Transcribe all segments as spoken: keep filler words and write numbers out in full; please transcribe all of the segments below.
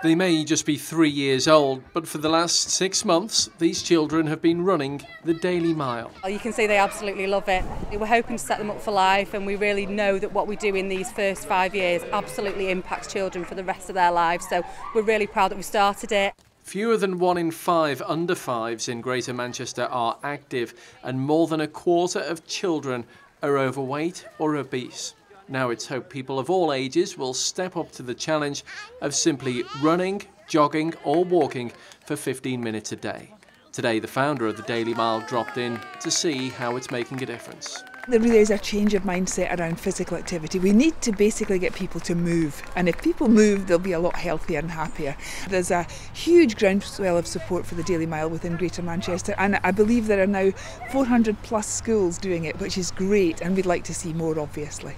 They may just be three years old, but for the last six months, these children have been running the Daily Mile. You can see they absolutely love it. We're hoping to set them up for life, and we really know that what we do in these first five years absolutely impacts children for the rest of their lives. So we're really proud that we started it. Fewer than one in five under fives in Greater Manchester are active, and more than a quarter of children are overweight or obese. Now it's hoped people of all ages will step up to the challenge of simply running, jogging or walking for fifteen minutes a day. Today, the founder of the Daily Mile dropped in to see how it's making a difference. There really is a change of mindset around physical activity. We need to basically get people to move, and if people move, they'll be a lot healthier and happier. There's a huge groundswell of support for the Daily Mile within Greater Manchester, and I believe there are now four hundred plus schools doing it, which is great, and we'd like to see more, obviously.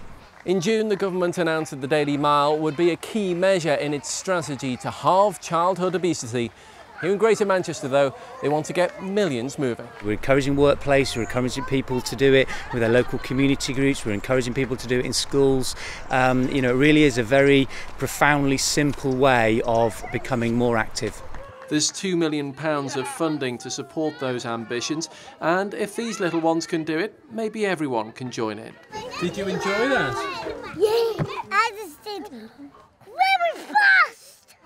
In June, the government announced that the Daily Mile would be a key measure in its strategy to halve childhood obesity. Here in Greater Manchester, though, they want to get millions moving. We're encouraging workplace, we're encouraging people to do it with their local community groups, we're encouraging people to do it in schools. Um, you know, it really is a very profoundly simple way of becoming more active. There's two million pounds of funding to support those ambitions, and if these little ones can do it, maybe everyone can join in. Did you enjoy that? Yeah, I just did. Very fast!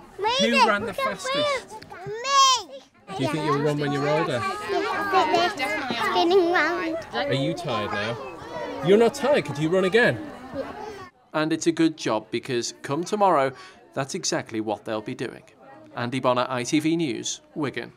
Who ran the fastest? Do you think you'll run when you're older? Spinning round. Are you tired now? You're not tired, could you run again? Yeah. And it's a good job, because come tomorrow, that's exactly what they'll be doing. Andy Bonner, I T V News, Wigan.